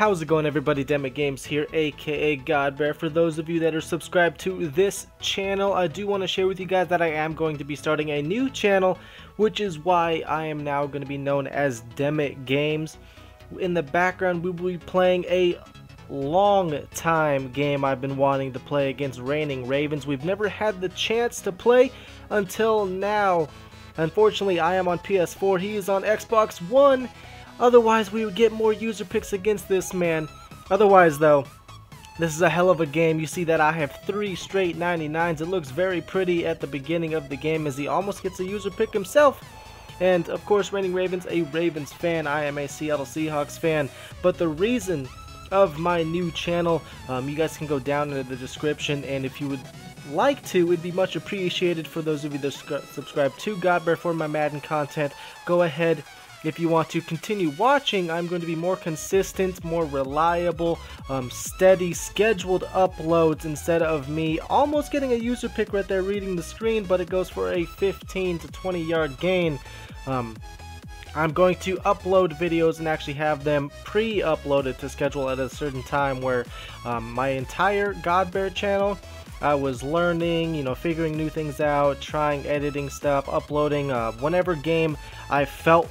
How's it going, everybody? Demmitt Games here, aka GodBaer. For those of you that are subscribed to this channel, I do want to share with you guys that I am going to be starting a new channel, which is why I am now going to be known as Demmitt Games. In the background, we will be playing a long time game I've been wanting to play against Reigning Ravens. We've never had the chance to play until now. Unfortunately, I am on PS4, he is on Xbox One. Otherwise, we would get more user picks against this man. Otherwise, though, this is a hell of a game. You see that I have 3 straight 99s. It looks very pretty at the beginning of the game as he almost gets a user pick himself. And, of course, Reigning Ravens, a Ravens fan. I am a Seattle Seahawks fan. But the reason of my new channel, you guys can go down into the description, and if you would like to, it'd be much appreciated for those of you that subscribe to GodBaer for my Madden content. Go ahead. If you want to continue watching, I'm going to be more consistent, more reliable, steady, scheduled uploads instead of me almost getting a user pick right there reading the screen, but it goes for a 15 to 20 yard gain. I'm going to upload videos and actually have them pre-uploaded to schedule at a certain time where my entire GodBaer channel, I was learning, you know, figuring new things out, trying editing stuff, uploading whenever game I felt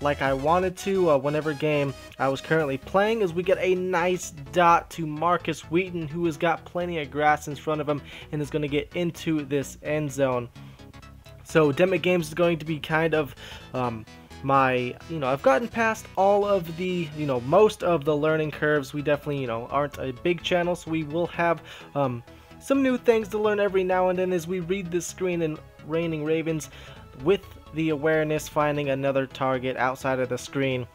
like I wanted to, whenever game I was currently playing, as we get a nice dot to Marcus Wheaton, who has got plenty of grass in front of him and is going to get into this end zone. So Demmitt Games is going to be kind of my, you know, I've gotten past all of the, you know, most of the learning curves. We definitely, you know, aren't a big channel, so we will have some new things to learn every now and then as we read this screen in Reigning Ravens with the awareness, finding another target outside of the screen.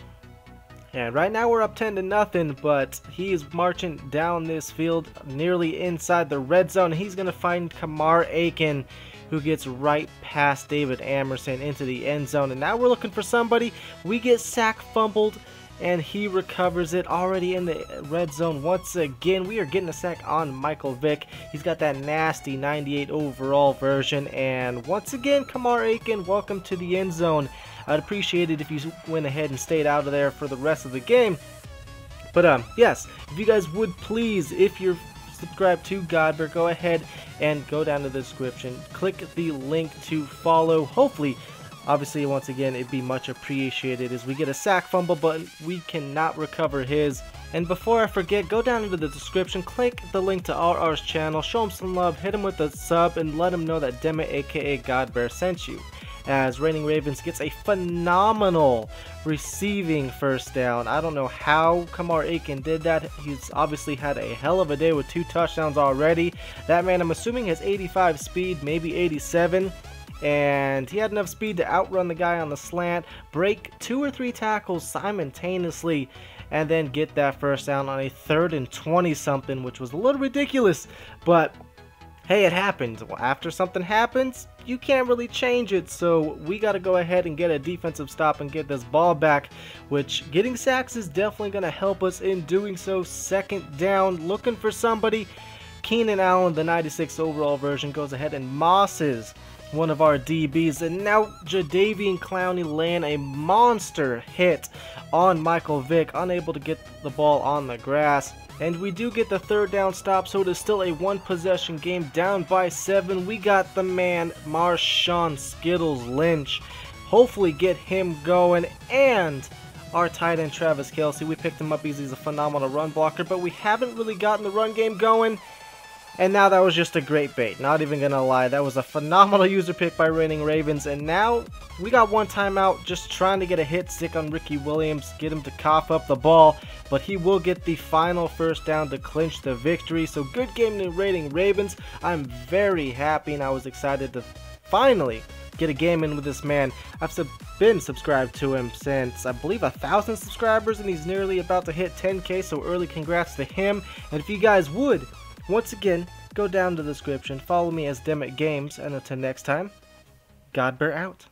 And right now we're up 10 to nothing, but he is marching down this field nearly inside the red zone. He's gonna find Kamar Aiken, who gets right past David Amerson into the end zone. And now we're looking for somebody. We get sack fumbled and he recovers it, already in the red zone once again. We are getting a sack on Michael Vick. He's got that nasty 98 overall version. And once again, Kamar Aiken, welcome to the end zone. I'd appreciate it if you went ahead and stayed out of there for the rest of the game. But yes, if you guys would please, if you're subscribed to GodBaer, go ahead and go down to the description. Click the link to follow. Hopefully, obviously, once again, it'd be much appreciated as we get a sack fumble, but we cannot recover his. And before I forget, go down into the description, click the link to RR's channel, show him some love, hit him with a sub, and let him know that Demmitt, aka GodBaer, sent you. As Reigning Ravens gets a phenomenal receiving first down. I don't know how Kamar Aiken did that. He's obviously had a hell of a day with 2 touchdowns already. That man, I'm assuming, has 85 speed, maybe 87. And he had enough speed to outrun the guy on the slant, break 2 or 3 tackles simultaneously, and then get that first down on a 3rd and 20 something, which was a little ridiculous, but hey, it happened. Well, after something happens, you can't really change it, so we got to go ahead and get a defensive stop and get this ball back, which getting sacks is definitely going to help us in doing so. 2nd down, looking for somebody. Keenan Allen, the 96 overall version, goes ahead and mosses one of our DBs, and now Jadavian Clowney laying a monster hit on Michael Vick, unable to get the ball on the grass. And we do get the 3rd down stop, so it is still a 1-possession game, down by 7. We got the man, Marshawn Skittles Lynch. Hopefully get him going, and our tight end, Travis Kelsey. We picked him up easy. He's a phenomenal run blocker, but we haven't really gotten the run game going. And now that was just a great bait, not even going to lie. That was a phenomenal user pick by Reigning Ravens. And now we got one timeout, just trying to get a hit stick on Ricky Williams, get him to cough up the ball. But he will get the final first down to clinch the victory. So good game to Reigning Ravens. I'm very happy and I was excited to finally get a game in with this man. I've been subscribed to him since, I believe, 1,000 subscribers. And he's nearly about to hit 10K, so early congrats to him. And if you guys would, once again, go down to the description, follow me as Demmitt Games, and until next time, GodBaer out.